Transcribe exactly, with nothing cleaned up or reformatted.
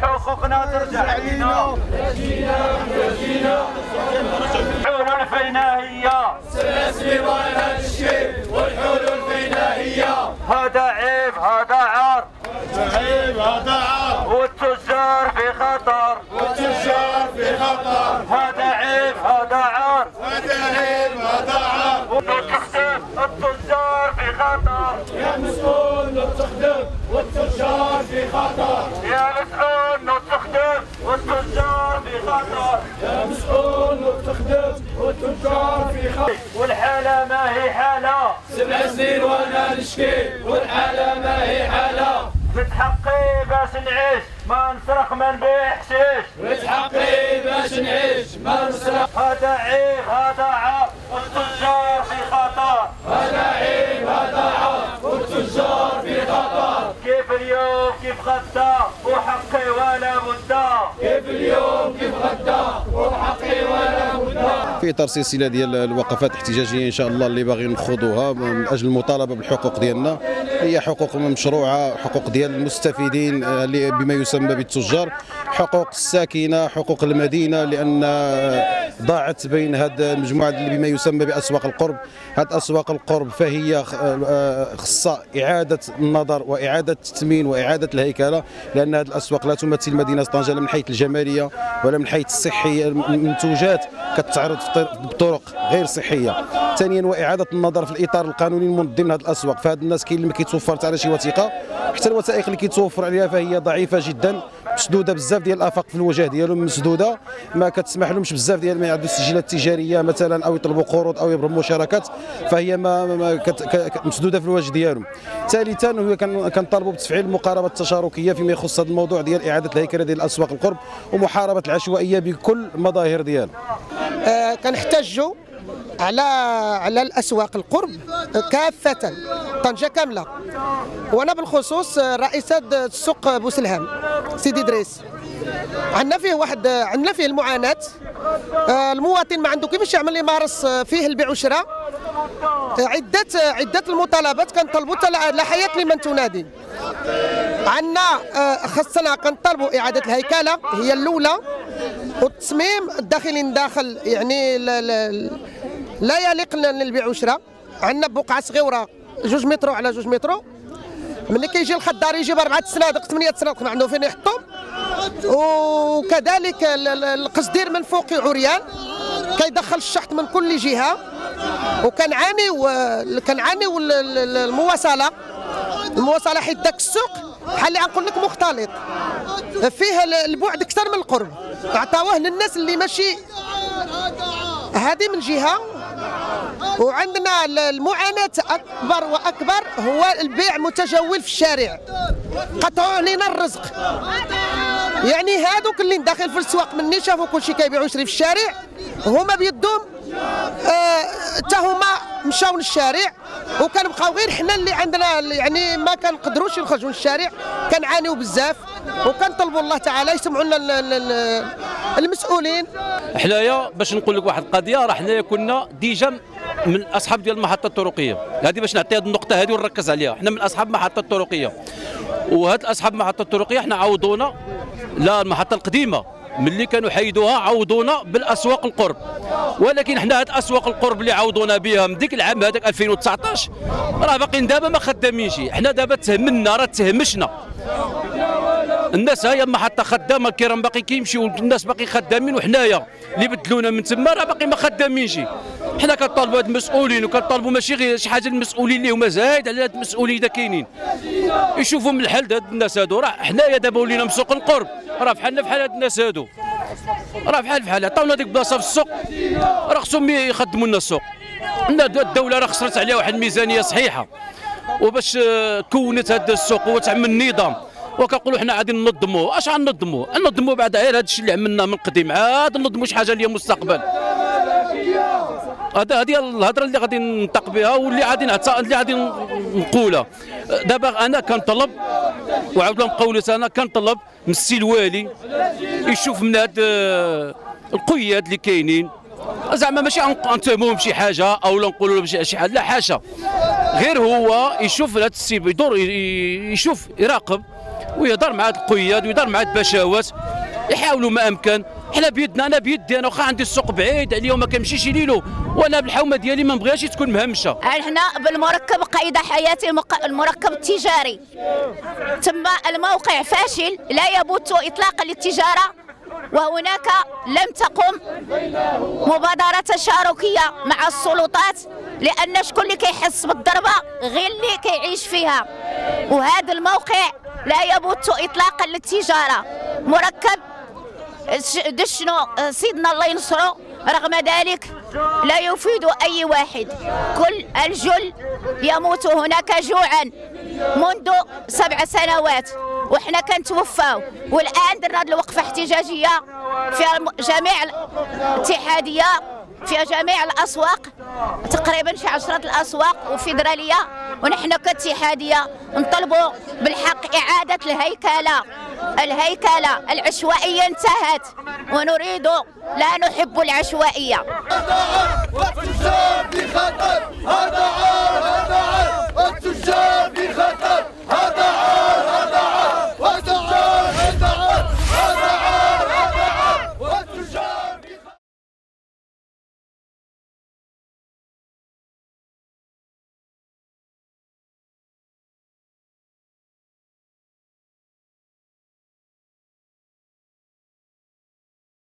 حقوقنا ترجع لينا، الحلول فينا هي سلاسل وهذا الشيء، والحلول فينا هي هذا عيب هذا عار، هذا عيب هذا عار، والتجار في خطر، والتجار في خطر، هذا عيب هذا عار، هذا عيب هذا عار، وتخدم التجار في خطر، يا مسؤول وتخدم والتجار في خطر، يا مسؤول وتخدم والتجار في خطر، يا مسؤول وتخدم والتجار في خطر، والحالة ما هي حالة سبع سنين وانا نشكي، والحالة ما هي حالة بيت حقي باش نعيش، ما نسرق ما نبيع حشيش، بيت حقي باش نعيش ما نسرق، هذا عيب هذا عار والتجار في خطر، هذا عيب هذا عار والتجار في خطر، كيف اليوم كيف غدا وحقي ولا بدا، كيف اليوم كيف غدا وحقي ولا بدا. في اطار سلسله ديال الوقفات الاحتجاجيه ان شاء الله اللي باغيين نخوضوها من اجل المطالبه بالحقوق ديالنا، هي حقوق مشروعه، حقوق ديال المستفيدين بما يسمى بالتجار، حقوق الساكنه، حقوق المدينه، لان ضاعت بين هذه المجموعه اللي بما يسمى باسواق القرب. هذه اسواق القرب فهي خاصه اعاده النظر واعاده التثمين واعاده الهيكله، لان هذه الاسواق لا تمثل مدينه طنجه لا من حيث الجماليه ولا من حيث الصحيه، المنتوجات كتعرض بطرق غير صحيه. ثانيا واعاده النظر في الاطار القانوني المنظم لهذه الاسواق، فهاد الناس كاين اللي ما كيتوفرت على شي وثيقه، حتى الوثائق اللي كيتوفر عليها فهي ضعيفه جدا، مسدوده بزاف ديال الافاق في الوجه ديالهم، مسدوده ما كتسمح لهمش بزاف ديال ما يعدوا السجلات التجاريه مثلا، او يطلبوا قروض او يبرموا شراكات، فهي ما, ما مسدوده في الوجه ديالهم. ثالثا هو كنطالبوا بتفعيل المقاربه التشاركيه فيما يخص هذا الموضوع ديال اعاده الهيكله ديال الاسواق القرب ومحاربه العشوائيه بكل المظاهر ديالها. آه كنحتاجوا على على الاسواق القرب كافه طنجه كامله، وانا بالخصوص رئيسه السوق بوسلهام سيدي دريس، عندنا فيه واحد عندنا فيه المعاناه، المواطن ما عنده كيفاش يعمل يمارس فيه البيع والشراء. عده عده المطالبات كنطلبوا لا حياه لمن تنادي، عندنا خاصنا كنطلبوا اعاده الهيكله هي الاولى، والتصميم الداخلي داخل يعني لا يليق للبيع والشراء. عندنا بقعه صغيره جوج مترو على جوج مترو، ملي كيجي الخضار يجيب اربعه السنادق ثمانيه السنادق ما عندهم فين يحطهم، وكذلك القصدير من فوق عريان كيدخل الشحط من كل جهه، وكنعانيو كنعانيو المواصله المواصله حيت داك السوق بحال اللي غنقول لك مختلط فيه البعد اكثر من القرب، عطاوه للناس اللي ماشي هذه من جهه، وعندنا المعاناه اكبر واكبر هو البيع متجول في الشارع، قطعوا علينا الرزق. يعني هادوك اللي داخل في السواق مني شافوا كلشي كيبيع ويشري في الشارع، هما بيدهم حتى هما مشاو للشارع، وكنبقاو غير حنا اللي عندنا يعني ما كنقدروش نخرجوا للشارع، كنعانيو بزاف، وكنطلبوا الله تعالى يسمعوا لنا المسؤولين. حنايا باش نقول لك واحد القضيه، راه حنايا كنا ديجا من اصحاب ديال المحطه الطرقيه، هذه باش نعطي هذه النقطه هذه ونركز عليها، حنا من اصحاب المحطه الطرقيه، وهاد اصحاب المحطه الطرقيه حنا عوضونا لا المحطه القديمه ملي كانوا حيدوها عوضونا بالاسواق القرب، ولكن حنا هاد اسواق القرب اللي عوضونا بها من ديك العام هذاك ألفين وتسعطاش راه باقيين دابا ما خدامينش، حنا دابا تهمنا راه تهمشنا. الناس هاي محطه خدامه الكرام باقي كيمشيو، الناس باقي خدامين، وحنايا اللي بدلونا من تما راه باقي ما خدامينش. حنا كنطالبوا هاد المسؤولين، وكنطالبوا ماشي غير شي حاجه المسؤولين اللي هما زايد على هاد المسؤولين اذا كاينين يشوفوا من الحل هاد الناس هادو. راه حنايا دابا ولينا من سوق القرب، راه بحالنا بحال هاد الناس هادو، راه بحال بحال عطاونا ديك بلاصه في السوق، راه خصهم يخدموا لنا السوق. الدوله راه خسرت عليها واحد الميزانيه صحيحه، وباش كونت هاد السوق وتعمل النظام، وكنقولوا حنا غادي ننظموه. اش غننظموه؟ ننظموه بعد غير هذا الشيء اللي عملناه من قديم، عاد ننظموا شي حاجه اللي هي مستقبل. هذا هذه الهضره اللي غادي ننطق بها واللي غادي نعطى اللي غادي نقولها دابا. انا كنطلب وعاود نقولت، انا كنطلب من السي الوالي يشوف من هاد القياد اللي كاينين، زعما ماشي غنتهموهم بشي حاجه او لا نقولوا لهم شي حاجه، لا حاشا، غير هو يشوف هاد السي يدور، يشوف يراقب ويهضر مع هاد القياد ويهضر مع هاد البشاوات، يحاولوا ما امكن. حنا بيدنا، انا بيدي، انا واخا عندي السوق بعيد عليهم ما كنمشيش ليلو، وانا بالحومه ديالي ما نبغيهاش تكون مهمشه. حنا بالمركب قيد حياتي، المركب التجاري، تم الموقع فاشل لا يبث اطلاقا للتجاره، وهناك لم تقم مبادره تشاركيه مع السلطات، لان شكون اللي كيحس بالضربه؟ غير اللي كيعيش فيها. وهذا الموقع لا يبث اطلاقا للتجاره. مركب دشنو سيدنا الله ينصرو، رغم ذلك لا يفيد اي واحد. كل الجل يموت هناك جوعا منذ سبع سنوات وحنا كنتوفاو، والان درنا هذه الوقفه احتجاجيه فيها جميع الاتحاديه، فيها جميع الاسواق، تقريبا شي عشرة الاسواق وفيدراليه، ونحن كاتحاديه نطلبوا بالحق اعاده الهيكله. الهيكله العشوائيه انتهت، ونريد، لا نحب العشوائيه. هذا عار، هذا عار، التجار في خطر، هذا عار.